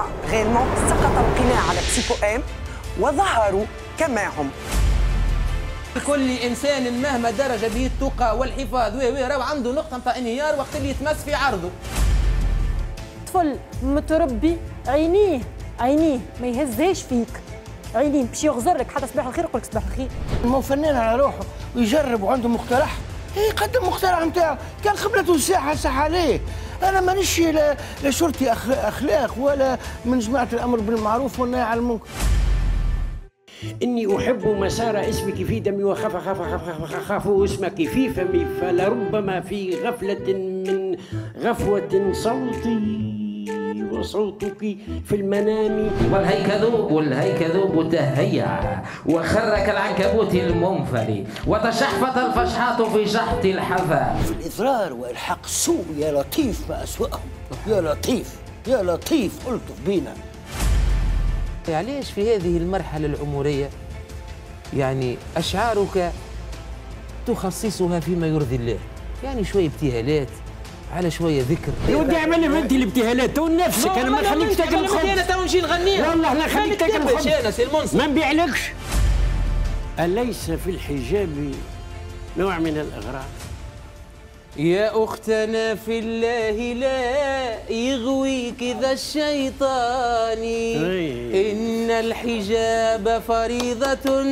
هم غيرهم سقط القناع على بسيكو ام وظهروا كما هم. كل انسان مهما درج به التقى والحفاظ راهو عنده نقطه نتاع انهيار وقت اللي يتمس في عرضه. طفل متربي عينيه ما يهزهاش فيك، عينيه باش يغزر لك حتى صباح الخير يقول لك صباح الخير. ما هو فنان على روحه ويجرب وعنده مقترح يقدم مقترح نتاعه، كان قبلته الساحه ساحه عليه. انا مانيش لا شرطي اخلاق ولا من جماعه الامر بالمعروف والنهي عن المنكر. إني أحب مسار اسمك في دمي وخاف خاف خاف خاف اسمك في فمي، فلربما في غفلة من غفوة صوتي وصوتك في المنام. والهيكذوب والهيكذوب تهيع وخرك العنكبوت المنفري وتشحفت الفشحات في شحط الحفا. في الإضرار وإلحاق السوء يا لطيف ما أسوأهم، يا لطيف يا لطيف ألطف بينا. علاش في هذه المرحلة العمرية يعني أشعارك تخصصها فيما يرضي الله؟ يعني شوية ابتهالات على شوية ذكر. يا ودي اعملها أنت الابتهالات تو نفسك، أنا ما نخليكش تاكل الخبز. أنا تو نجي نغنيها والله، أنا نخليك تاكل الخبز ما نبيعلكش. أليس في الحجاب نوع من الأغراض؟ يا أختنا في الله لا يغويك ذا الشيطان، إن الحجاب فريضة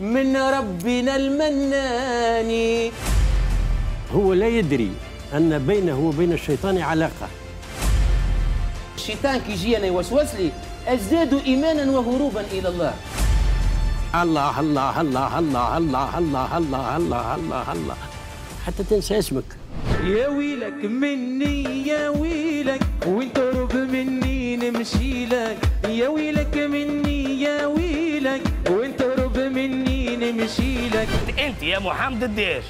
من ربنا المنان. هو لا يدري أن بينه وبين الشيطان علاقة. الشيطان كي يجي أنا يوسوس لي أزداد إيمانا وهروبا إلى الله. الله الله الله الله الله الله الله الله الله الله حتى تنسى اسمك. يا ويلك مني يا ويلك وين تهرب مني نمشي لك، يا ويلك مني يا ويلك وين تهرب مني نمشي لك. انت يا محمد الداش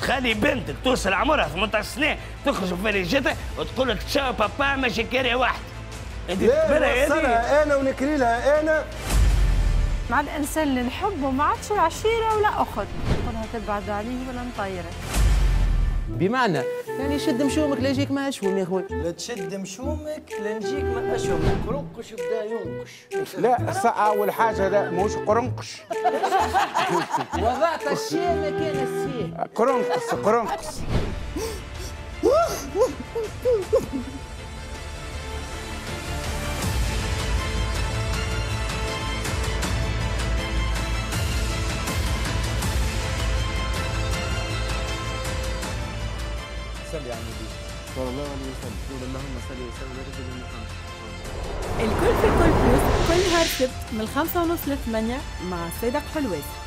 تخلي بنتك توصل عمرها 18 سنه تخرج في فريجتها وتقول لك تشاو بابا ماشي كاري واحد. انت تكبرها انا ونكري لها انا. مع الانسان اللي نحبه ما عادش عشيره ولا اخت، نقولها تبعد عليه ولا نطيرك. بمعنى يعني شد مشومك لا يجيك ما اشوم يا اخوي. لا تشد مشومك لا نجيك ما اشوم. قرنقش بدا ينقش. لا الساعه اول حاجه لا ماهوش قرنقش. وضعت الشيء مكان السيء. قرنقص قرنقص. الكل في الكل بلس كل نهار سبت من 5:30 ل 8 مع صادق حلوات.